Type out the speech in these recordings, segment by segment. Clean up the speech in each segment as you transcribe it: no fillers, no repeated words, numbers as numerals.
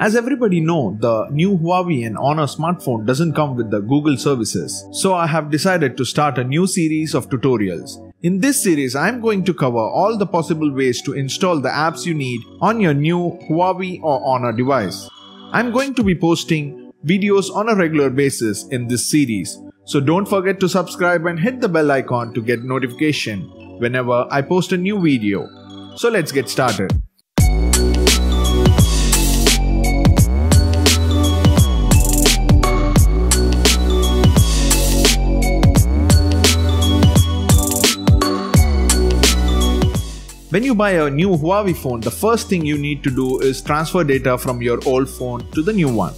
As everybody knows, the new Huawei and Honor smartphone doesn't come with the Google services, so I have decided to start a new series of tutorials. In this series, I am going to cover all the possible ways to install the apps you need on your new Huawei or Honor device. I am going to be posting videos on a regular basis in this series, so don't forget to subscribe and hit the bell icon to get notification whenever I post a new video. So let's get started. When you buy a new Huawei phone, the first thing you need to do is transfer data from your old phone to the new one.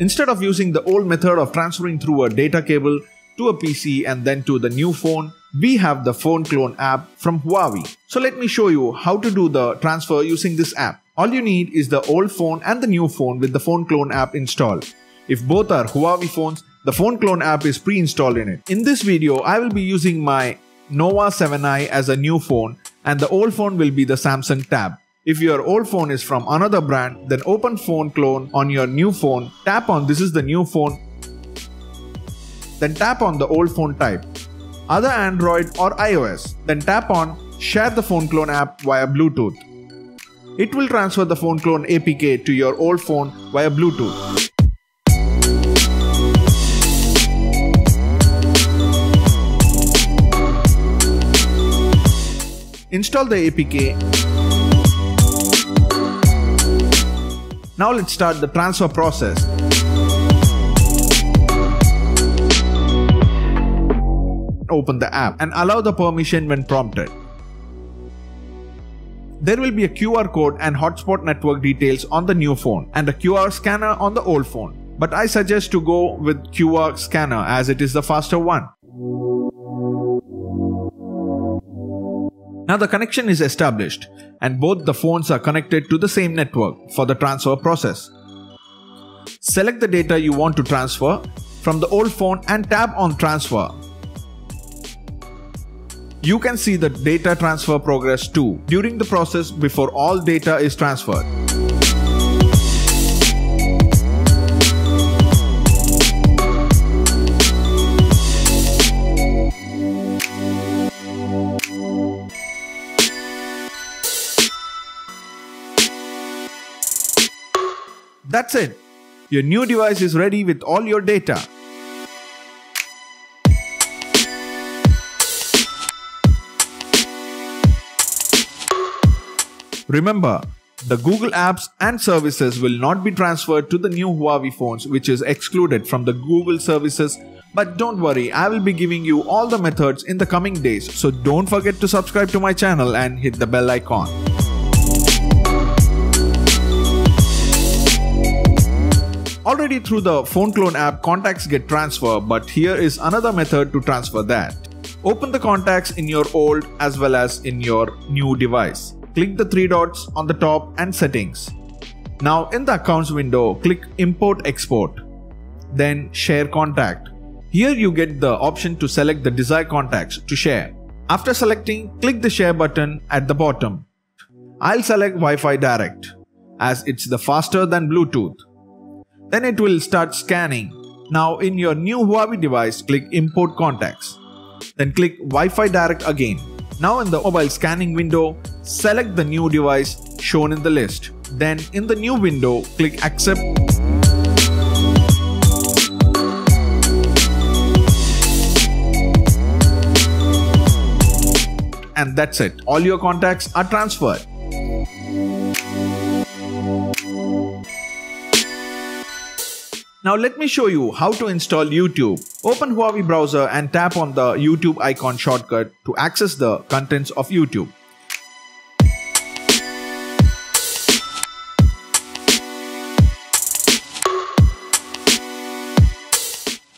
Instead of using the old method of transferring through a data cable to a PC and then to the new phone, we have the Phone Clone app from Huawei. So let me show you how to do the transfer using this app. All you need is the old phone and the new phone with the Phone Clone app installed. If both are Huawei phones, the Phone Clone app is pre-installed in it. In this video, I will be using my Nova 7i as a new phone, and the old phone will be the Samsung tab. If your old phone is from another brand, then open Phone Clone on your new phone, tap on This is the new phone, then tap on the old phone type, other Android or iOS, then tap on Share the Phone Clone app via Bluetooth. It will transfer the Phone Clone APK to your old phone via Bluetooth. Install the APK. Now let's start the transfer process. Open the app and allow the permission when prompted. There will be a QR code and hotspot network details on the new phone and a QR scanner on the old phone. But I suggest to go with QR scanner as it is the faster one. Now the connection is established and both the phones are connected to the same network for the transfer process. Select the data you want to transfer from the old phone and tap on Transfer. You can see the data transfer progress too during the process before all data is transferred. That's it. Your new device is ready with all your data. Remember, the Google apps and services will not be transferred to the new Huawei phones, which is excluded from the Google services. But don't worry, I will be giving you all the methods in the coming days. So don't forget to subscribe to my channel and hit the bell icon. Already through the Phone Clone app, contacts get transferred, but here is another method to transfer that. Open the contacts in your old as well as in your new device. Click the three dots on the top and Settings. Now in the Accounts window, click Import Export. Then Share Contact. Here you get the option to select the desired contacts to share. After selecting, click the Share button at the bottom. I'll select Wi-Fi Direct as it's the faster than Bluetooth. Then it will start scanning. Now in your new Huawei device, click Import Contacts. Then click Wi-Fi Direct again. Now in the mobile scanning window, select the new device shown in the list. Then in the new window, click Accept. And that's it. All your contacts are transferred. Now let me show you how to install YouTube. Open Huawei browser and tap on the YouTube icon shortcut to access the contents of YouTube.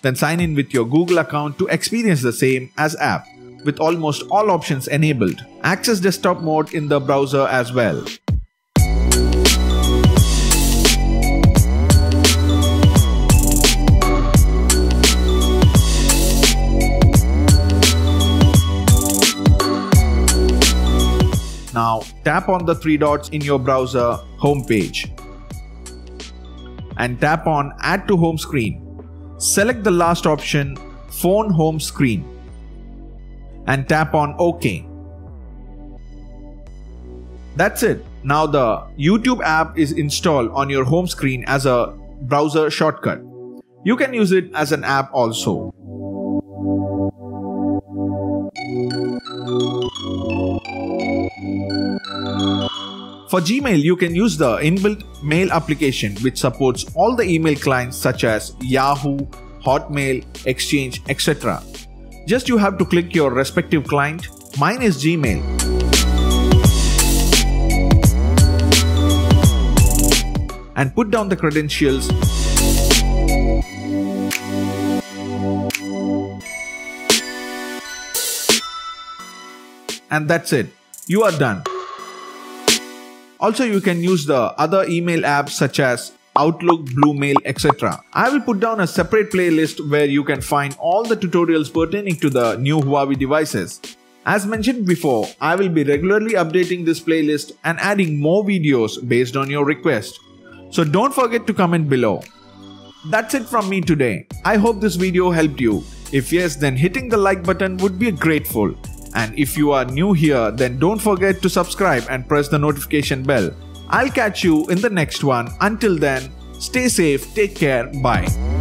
Then sign in with your Google account to experience the same as app, with almost all options enabled. Access desktop mode in the browser as well. Now tap on the three dots in your browser home page. and tap on Add to Home Screen. Select the last option, Phone Home Screen, and tap on OK. That's it. Now the YouTube app is installed on your home screen as a browser shortcut. You can use it as an app also. For Gmail, you can use the inbuilt mail application which supports all the email clients such as Yahoo, Hotmail, Exchange, etc. Just you have to click your respective client. Mine is Gmail. And put down the credentials. And that's it. You are done. Also, you can use the other email apps such as Outlook, BlueMail, etc. I will put down a separate playlist where you can find all the tutorials pertaining to the new Huawei devices. As mentioned before, I will be regularly updating this playlist and adding more videos based on your request. So don't forget to comment below. That's it from me today. I hope this video helped you. If yes, then hitting the like button would be grateful. And if you are new here, then don't forget to subscribe and press the notification bell. I'll catch you in the next one. Until then, stay safe, take care, bye.